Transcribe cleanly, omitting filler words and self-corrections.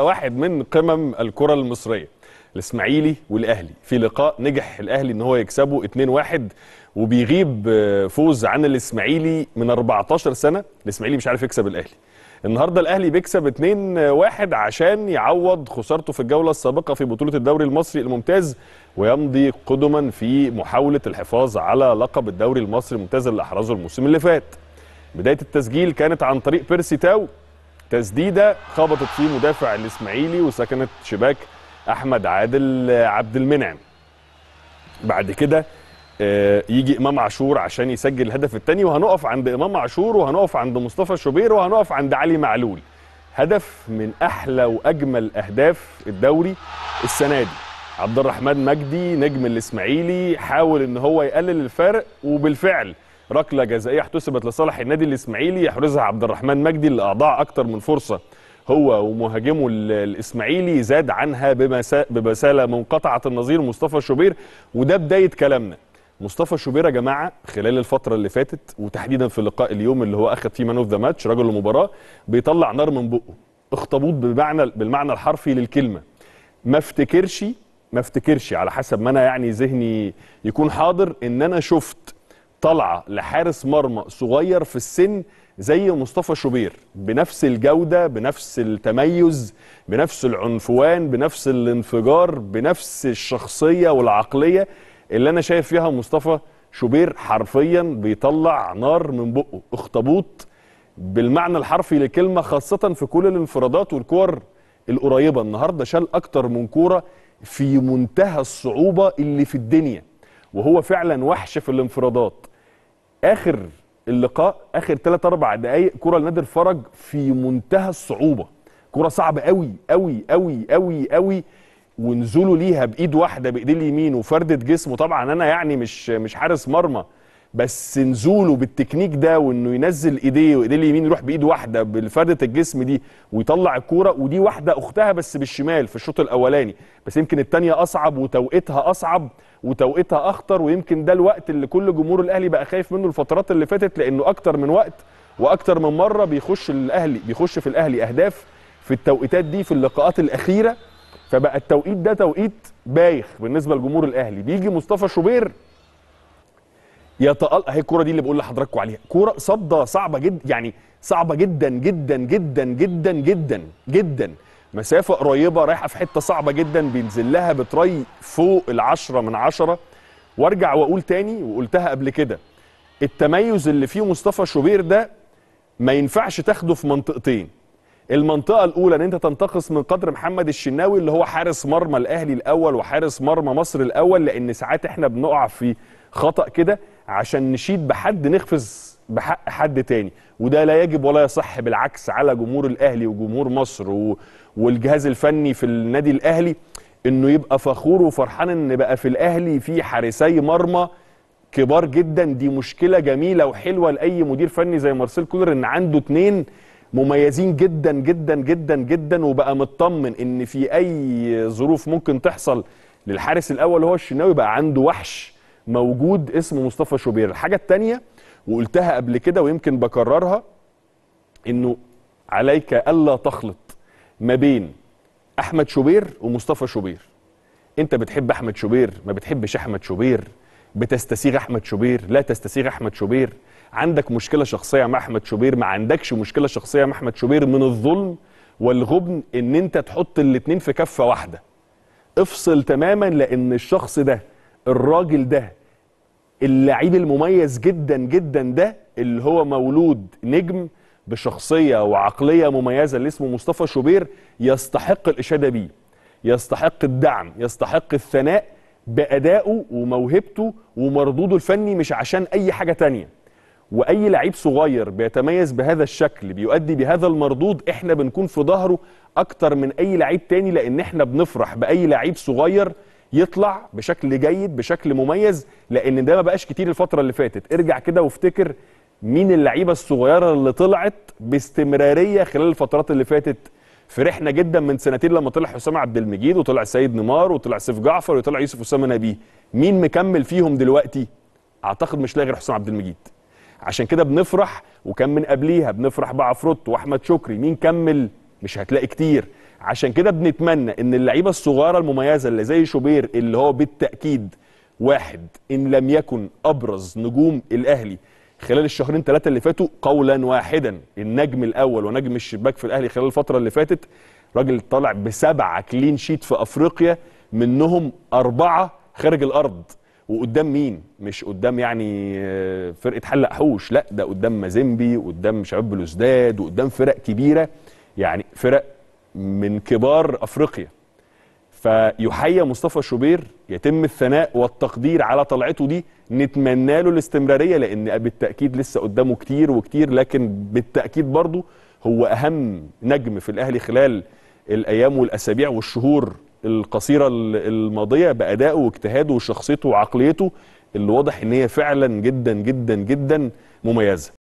واحد من قمم الكرة المصرية الإسماعيلي والأهلي في لقاء نجح الأهلي إن هو يكسبه 2-1 وبيغيب فوز عن الإسماعيلي من 14 سنة. الإسماعيلي مش عارف يكسب الأهلي. النهارده الأهلي بيكسب 2-1 عشان يعوض خسارته في الجولة السابقة في بطولة الدوري المصري الممتاز ويمضي قدما في محاولة الحفاظ على لقب الدوري المصري الممتاز اللي أحرزه الموسم اللي فات. بداية التسجيل كانت عن طريق بيرسي تاو، تسديده خبطت في مدافع الاسماعيلي وسكنت شباك احمد عادل عبد المنعم. بعد كده يجي امام عاشور عشان يسجل الهدف الثاني، وهنقف عند امام عاشور وهنقف عند مصطفى شوبير وهنقف عند علي معلول. هدف من احلى واجمل اهداف الدوري السنه دي. عبد الرحمن مجدي نجم الاسماعيلي حاول ان هو يقلل الفارق، وبالفعل ركله جزائيه احتسبت لصالح النادي الاسماعيلي يحرزها عبد الرحمن مجدي اللي اضاع اكتر من فرصه هو ومهاجمه الاسماعيلي، زاد عنها ببساله منقطعه النظير مصطفى شوبير. وده بدايه كلامنا. مصطفى شوبير يا جماعه خلال الفتره اللي فاتت وتحديدا في لقاء اليوم اللي هو اخذ فيه مان اوف ذا ماتش رجل المباراه، بيطلع نار من بقه، اخطبوط بالمعنى الحرفي للكلمه. ما افتكرش على حسب ما انا يعني ذهني يكون حاضر ان انا شفت طلعة لحارس مرمى صغير في السن زي مصطفى شوبير بنفس الجودة، بنفس التميز، بنفس العنفوان، بنفس الانفجار، بنفس الشخصية والعقلية اللي أنا شايف فيها مصطفى شوبير. حرفيا بيطلع نار من بقه، اخطبوط بالمعنى الحرفي للكلمة، خاصة في كل الانفرادات والكور القريبة. النهاردة شال أكتر من كورة في منتهى الصعوبة اللي في الدنيا، وهو فعلا وحش في الانفرادات. اخر اللقاء اخر 3-4 دقائق كره لنادر فرج في منتهى الصعوبه، كره صعبه قوي قوي قوي قوي قوي، ونزوله ليها بايد واحده بايد اليمين وفرده جسمه. طبعا انا يعني مش حارس مرمى، بس نزوله بالتكنيك ده وانه ينزل ايديه وايديه اليمين يروح بايد واحده بالفرده الجسم دي ويطلع الكوره، ودي واحده اختها بس بالشمال في الشوط الاولاني، بس يمكن الثانيه اصعب وتوقيتها اصعب وتوقيتها اخطر، ويمكن ده الوقت اللي كل جمهور الاهلي بقى خايف منه الفترات اللي فاتت، لانه اكتر من وقت واكتر من مره بيخش في الاهلي اهداف في التوقيتات دي في اللقاءات الاخيره، فبقى التوقيت ده توقيت بايخ بالنسبه لجمهور الاهلي. بيجي مصطفى شوبير اهي الكوره دي اللي بقول لحضراتكم عليها، كوره صده صعبه جدا، يعني صعبه جدا جدا جدا جدا جدا جدا، مسافه قريبه رايحه في حته صعبه جدا، بينزل لها بتري فوق 10/10. وارجع واقول تاني وقلتها قبل كده، التميز اللي فيه مصطفى شوبير ده ما ينفعش تاخده في منطقتين. المنطقه الاولى ان انت تنتقص من قدر محمد الشناوي اللي هو حارس مرمى الاهلي الاول وحارس مرمى مصر الاول، لان ساعات احنا بنقع في خطأ كده عشان نشيد بحد نخفز بحق حد تاني، وده لا يجب ولا يصح، بالعكس على جمهور الأهلي وجمهور مصر والجهاز الفني في النادي الأهلي إنه يبقى فخور وفرحان إن بقى في الأهلي في حارسي مرمى كبار جدا. دي مشكلة جميلة وحلوة لأي مدير فني زي مارسيل كولر إن عنده 2 مميزين جدا جدا جدا جدا، وبقى مطمن إن في أي ظروف ممكن تحصل للحارس الأول هو الشناوي بقى عنده وحش موجود اسمه مصطفى شوبير. الحاجة التانية وقلتها قبل كده ويمكن بكررها، انه عليك ألا تخلط ما بين أحمد شوبير ومصطفى شوبير. انت بتحب أحمد شوبير، ما بتحبش أحمد شوبير، بتستسيغ أحمد شوبير، لا تستسيغ أحمد شوبير، عندك مشكلة شخصية مع أحمد شوبير، ما عندكش مشكلة شخصية مع أحمد شوبير. من الظلم والغبن ان انت تحط الاتنين في كفة واحدة، افصل تماما، لأن الشخص ده الراجل ده اللعيب المميز جدا جدا ده اللي هو مولود نجم بشخصية وعقلية مميزة اللي اسمه مصطفى شوبير يستحق الإشادة بيه، يستحق الدعم، يستحق الثناء بأدائه وموهبته ومردوده الفني، مش عشان أي حاجة تانية. وأي لعيب صغير بيتميز بهذا الشكل بيؤدي بهذا المردود احنا بنكون في ظهره أكتر من أي لعيب تاني، لأن احنا بنفرح بأي لعيب صغير يطلع بشكل جيد بشكل مميز، لان ده ما بقاش كتير الفتره اللي فاتت. ارجع كده وافتكر مين اللعيبه الصغيره اللي طلعت باستمراريه خلال الفترات اللي فاتت. فرحنا جدا من سنتين لما طلع حسام عبد المجيد وطلع سيد نيمار وطلع سيف جعفر وطلع يوسف اسامه نبيه. مين مكمل فيهم دلوقتي؟ اعتقد مش لاقي غير حسام عبد المجيد، عشان كده بنفرح. وكان من قبليها بنفرح بعفروت واحمد شكري، مين كمل؟ مش هتلاقي كتير، عشان كده بنتمنى ان اللعيبه الصغيره المميزه اللي زي شوبير اللي هو بالتاكيد واحد ان لم يكن ابرز نجوم الاهلي خلال الشهرين ثلاثه اللي فاتوا قولا واحدا، النجم الاول ونجم الشباك في الاهلي خلال الفتره اللي فاتت، راجل طالع ب7 كلين شيت في افريقيا، منهم 4 خارج الارض. وقدام مين؟ مش قدام يعني فرقه حلق حوش، لا ده قدام مازيمبي وقدام شباب بلوزداد وقدام فرق كبيره، يعني فرق من كبار افريقيا. فيحيى مصطفى شوبير، يتم الثناء والتقدير على طلعته دي، نتمنى له الاستمراريه لان بالتاكيد لسه قدامه كتير وكتير، لكن بالتاكيد برضه هو اهم نجم في الاهلي خلال الايام والاسابيع والشهور القصيره الماضيه بادائه واجتهاده وشخصيته وعقليته اللي واضح ان هي فعلا جدا جدا جدا مميزه.